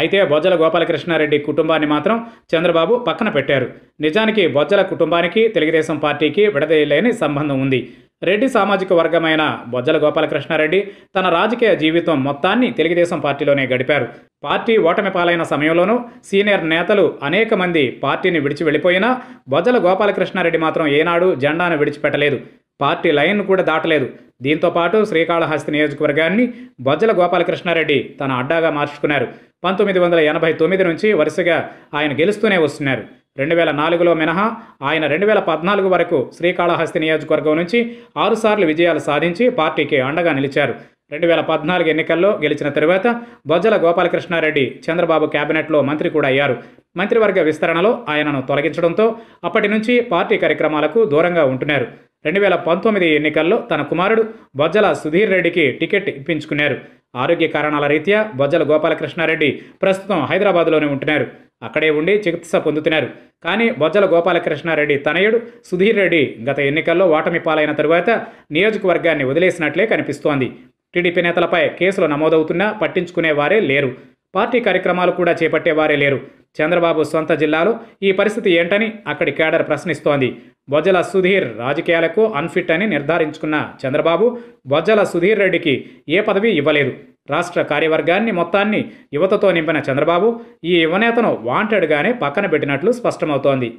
అయితే బొజ్జల గోపాలకృష్ణారెడ్డి కుటుంబాన్ని మాత్రం చంద్రబాబు పక్కన పెట్టారు. నిజానికి బొజ్జల కుటుంబానికి తెలుగుదేశం పార్టీకి విడదీయలేని సంబంధం ఉంది. రెడ్డి సామాజిక వర్గమైన బొజ్జల గోపాలకృష్ణారెడ్డి తన రాజకీయ జీవితం మొత్తాన్ని తెలుగుదేశం పార్టీలోనే గడిపారు. పార్టీ ఓటమి పాలైన సమయంలోనూ సీనియర్ నేతలు అనేక మంది పార్టీని విడిచి వెళ్ళిపోయినా బొజ్జల గోపాలకృష్ణారెడ్డి మాత్రం ఏనాడు జెండాను విడిచిపెట్టలేదు. పార్టీ లైన్ను కూడా దాటలేదు. దీంతోపాటు శ్రీకాళహస్తి నియోజకవర్గాన్ని బొజ్జల గోపాలకృష్ణారెడ్డి తన అడ్డాగా మార్చుకున్నారు. 1989 నుంచి వరుసగా ఆయన గెలుస్తూనే వస్తున్నారు. 2004లో మినహా ఆయన 2014 వరకు శ్రీకాళహస్తి నియోజకవర్గం నుంచి 6 సార్లు విజయాలు సాధించి పార్టీకి అండగా నిలిచారు. 2014 ఎన్నికల్లో గెలిచిన తరువాత బొజ్జల గోపాలకృష్ణారెడ్డి చంద్రబాబు కేబినెట్లో మంత్రి కూడా అయ్యారు. మంత్రివర్గ విస్తరణలో ఆయనను తొలగించడంతో అప్పటి నుంచి పార్టీ కార్యక్రమాలకు దూరంగా ఉంటున్నారు. 2019 ఎన్నికల్లో తన కుమారుడు బొజ్జల సుధీర్ రెడ్డికి టికెట్ ఇప్పించుకున్నారు. ఆరోగ్య కారణాల రీత్యా బొజ్జల గోపాలకృష్ణారెడ్డి ప్రస్తుతం హైదరాబాద్లోనే ఉంటున్నారు. అక్కడే ఉండి చికిత్స పొందుతున్నారు. కానీ బొజ్జల గోపాలకృష్ణారెడ్డి తనయుడు సుధీర్ రెడ్డి గత ఎన్నికల్లో ఓటమి పాలైన తరువాత నియోజకవర్గాన్ని వదిలేసినట్లే కనిపిస్తోంది. టీడీపీ నేతలపై కేసులు నమోదవుతున్నా పట్టించుకునేవారే లేరు. పార్టీ కార్యక్రమాలు కూడా చేపట్టేవారే లేరు. చంద్రబాబు సొంత జిల్లాలో ఈ పరిస్థితి ఏంటని అక్కడి కేడర్ ప్రశ్నిస్తోంది. బొజ్జల సుధీర్ రాజకీయాలకు అన్ఫిట్ అని నిర్ధారించుకున్న చంద్రబాబు బొజ్జల సుధీర్ రెడ్డికి ఏ పదవి ఇవ్వలేదు. రాష్ట్ర కార్యవర్గాన్ని మొత్తాన్ని యువతతో నింపిన చంద్రబాబు ఈ యువనేతను వాంటెడ్గానే పక్కన పెట్టినట్లు స్పష్టమవుతోంది.